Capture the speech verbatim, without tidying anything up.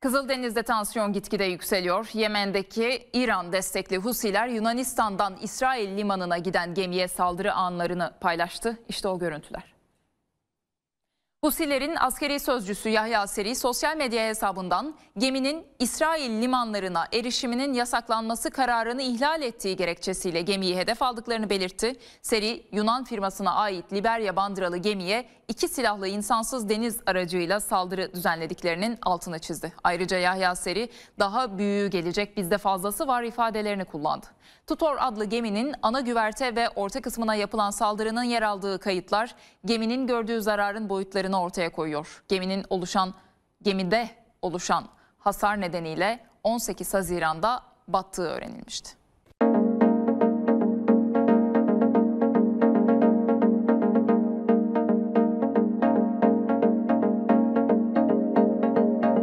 Kızıldeniz'de tansiyon gitgide yükseliyor. Yemen'deki İran destekli Husiler Yunanistan'dan İsrail limanına giden gemiye saldırı anlarını paylaştı. İşte o görüntüler. Husilerin askeri sözcüsü Yahya Seri sosyal medya hesabından geminin İsrail limanlarına erişiminin yasaklanması kararını ihlal ettiği gerekçesiyle gemiyi hedef aldıklarını belirtti. Seri, Yunan firmasına ait Liberya bandıralı gemiye iki silahlı insansız deniz aracıyla saldırı düzenlediklerinin altını çizdi. Ayrıca Yahya Seri, daha büyüğü gelecek bizde fazlası var ifadelerini kullandı. Tutor adlı geminin ana güverte ve orta kısmına yapılan saldırının yer aldığı kayıtlar geminin gördüğü zararın boyutlarını ortaya koyuyor. Geminin oluşan gemide oluşan hasar nedeniyle on sekiz Haziran'da battığı öğrenilmişti.